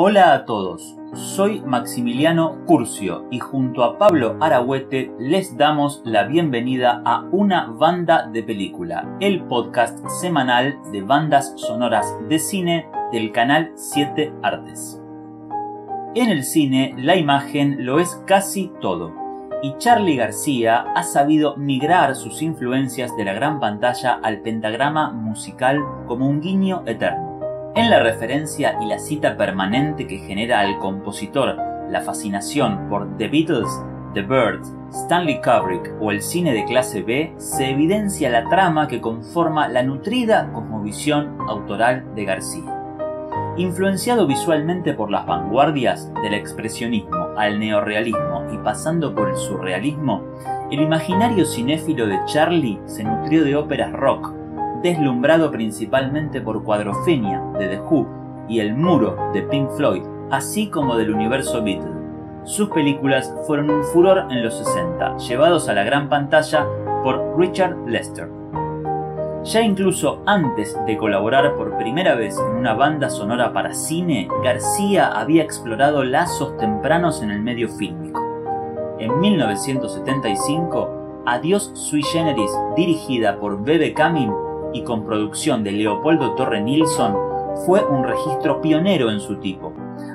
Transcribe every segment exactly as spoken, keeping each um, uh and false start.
Hola a todos, soy Maximiliano Curcio y junto a Pablo Arahuete les damos la bienvenida a Una Banda de Película, el podcast semanal de bandas sonoras de cine del canal siete Artes. En el cine la imagen lo es casi todo y Charly García ha sabido migrar sus influencias de la gran pantalla al pentagrama musical como un guiño eterno. En la referencia y la cita permanente que genera al compositor la fascinación por The Beatles, The Birds, Stanley Kubrick o el cine de clase B, se evidencia la trama que conforma la nutrida cosmovisión autoral de García. Influenciado visualmente por las vanguardias del expresionismo al neorrealismo y pasando por el surrealismo, el imaginario cinéfilo de Charly se nutrió de óperas rock, deslumbrado principalmente por Quadrophenia de The Who y El Muro de Pink Floyd, así como del universo Beatles. Sus películas fueron un furor en los sesenta, llevados a la gran pantalla por Richard Lester. Ya incluso antes de colaborar por primera vez en una banda sonora para cine, García había explorado lazos tempranos en el medio fílmico. En mil novecientos setenta y cinco, Adiós Sui Generis, dirigida por Bebe Kamin, y con producción de Leopoldo Torre Nilsson, fue un registro pionero en su tipo,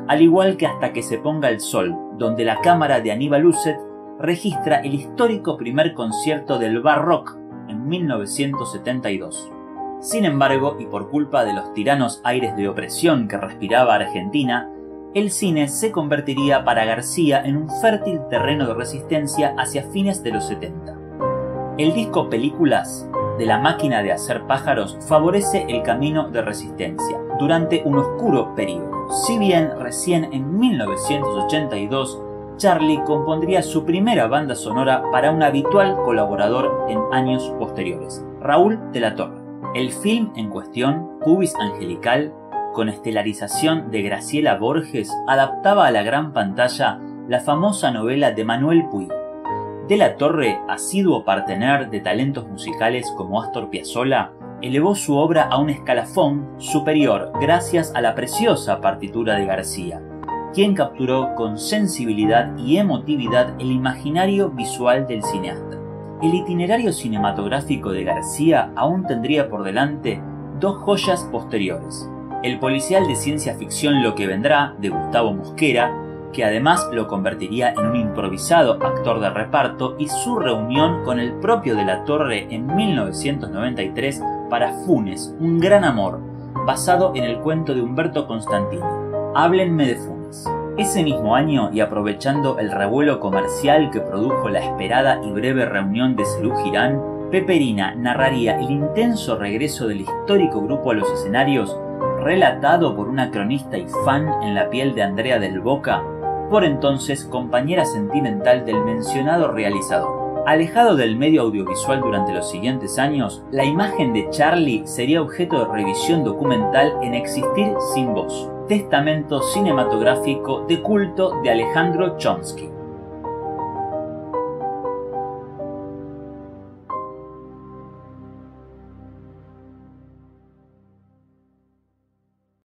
al igual que Hasta que se ponga el sol, donde la cámara de Aníbal Uset registra el histórico primer concierto del barrock en mil novecientos setenta y dos. Sin embargo, y por culpa de los tiranos aires de opresión que respiraba Argentina, el cine se convertiría para García en un fértil terreno de resistencia hacia fines de los setenta. El disco Películas de la máquina de hacer pájaros favorece el camino de resistencia durante un oscuro periodo. Si bien recién en mil novecientos ochenta y dos Charly compondría su primera banda sonora para un habitual colaborador en años posteriores, Raúl de la Torre. El film en cuestión, Cubis Angelical, con estelarización de Graciela Borges, adaptaba a la gran pantalla la famosa novela de Manuel Puig. De la Torre, asiduo partener de talentos musicales como Astor Piazzolla, elevó su obra a un escalafón superior gracias a la preciosa partitura de García, quien capturó con sensibilidad y emotividad el imaginario visual del cineasta. El itinerario cinematográfico de García aún tendría por delante dos joyas posteriores: el policial de ciencia ficción Lo que vendrá, de Gustavo Mosquera, que además lo convertiría en un improvisado actor de reparto, y su reunión con el propio de la Torre en mil novecientos noventa y tres para Funes, un gran amor, basado en el cuento de Humberto Constantini. Háblenme de Funes. Ese mismo año, y aprovechando el revuelo comercial que produjo la esperada y breve reunión de Serú Girán, Peperina narraría el intenso regreso del histórico grupo a los escenarios, relatado por una cronista y fan en la piel de Andrea del Boca, por entonces compañera sentimental del mencionado realizador. Alejado del medio audiovisual durante los siguientes años, la imagen de Charly sería objeto de revisión documental en Existir sin voz, testamento cinematográfico de culto de Alejandro Chomsky.